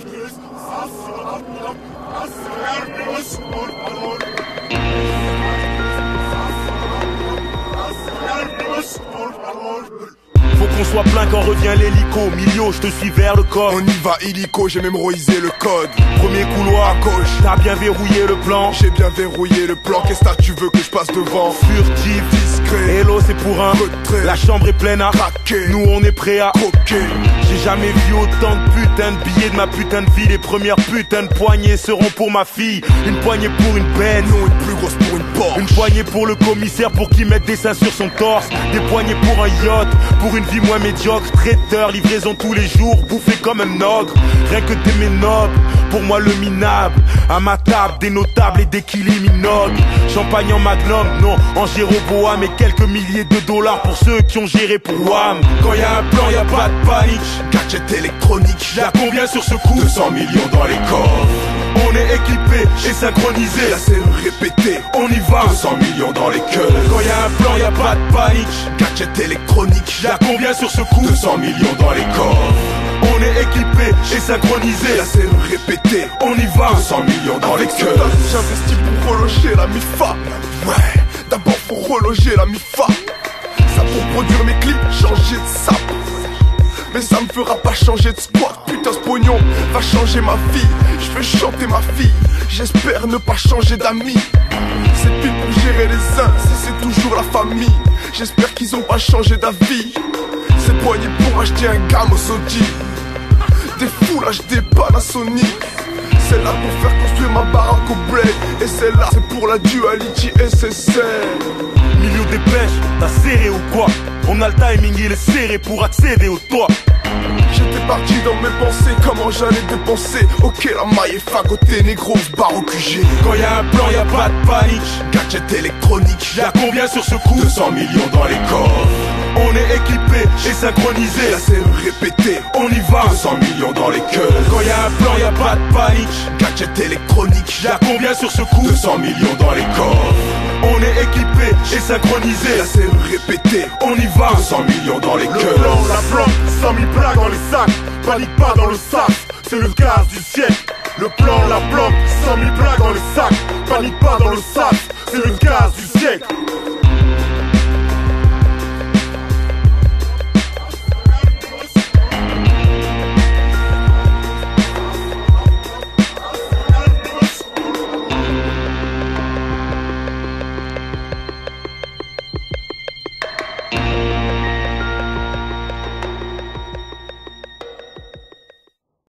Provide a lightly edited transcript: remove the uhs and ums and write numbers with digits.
Faut qu'on soit plein quand revient l'hélico. Milio, je te suis vers le corps. On y va illico, j'ai mémorisé le code. Premier couloir à gauche, t'as bien verrouillé le plan. J'ai bien verrouillé le plan, qu'est-ce que tu veux que je passe devant? Furtif, discret, hello c'est pour un retrait. La chambre est pleine à raquer, nous on est prêts à croquer. J'ai jamais vu autant de putains de billets de ma putain de vie. Les premières putains de poignées seront pour ma fille. Une poignée pour une peine, non une plus grosse pour une porte. Une poignée pour le commissaire pour qu'il mette des seins sur son torse. Des poignées pour un yacht, pour une vie moins médiocre. Traiteur, livraison tous les jours, bouffé comme un ogre. Rien que des ménopes, pour moi le minable. À ma table, des notables et des killis minogues. Champagne en magnum, non, en Jéroboam. Et quelques milliers de dollars pour ceux qui ont géré pour WAM. Quand y'a un plan, y'a pas de panique. Gadget électronique, y'a combien sur ce coup? 200 millions dans les coffres. On est équipé et synchronisé, la cellule répétée, on y va. 200 millions dans les cœurs. Quand y'a un plan, y'a pas de panique. Gadget électronique, y'a combien sur ce coup? 200 millions dans les corps. On est équipé et synchronisé, la cellule répétée, on y va. 200 millions dans les cœurs. J'investis pour reloger la MIFA. Ouais, d'abord pour reloger la MIFA. Ça pour produire mes clips, changer de sape. Mais ça me fera pas changer de squat. Putain ce pognon va changer ma vie. Je vais chanter ma fille, j'espère ne pas changer d'amis. C'est pile pour gérer les uns, si c'est toujours la famille. J'espère qu'ils ont pas changé d'avis. C'est poigné pour acheter un gamme au Sodi. Des fous là je dépanne à Sony. C'est là pour faire construire ma baraque au blé. Et c'est là, c'est pour la duality SSL. Milieu des pêches, t'as serré ou quoi? On a le timing, il est serré pour accéder au toit. J'étais parti dans mes pensées, comment j'allais dépenser? Ok, la maille est fagotée, négro, se barre au QG. Quand y'a un plan, y'a pas de panique. Gadget électronique, y'a combien sur ce coup? 200 millions dans les coffres. On est équipé et synchronisé, la cellule répétée, on y va. 200 millions dans les cœurs. Quand y'a un plan, y'a pas de panique. Gadget électronique, y'a combien sur ce coup? 200 millions dans les coffres. On est équipé et synchronisé, la cellule répétée, on y va. 200 millions dans les cœurs. Le plan, la planque, 100 000 plaques dans les sacs. Panique pas dans le sac, c'est le gaz du ciel. Le plan, la planque, 100 000 plaques dans les sacs. Panique pas dans le sac, c'est le gaz du ciel.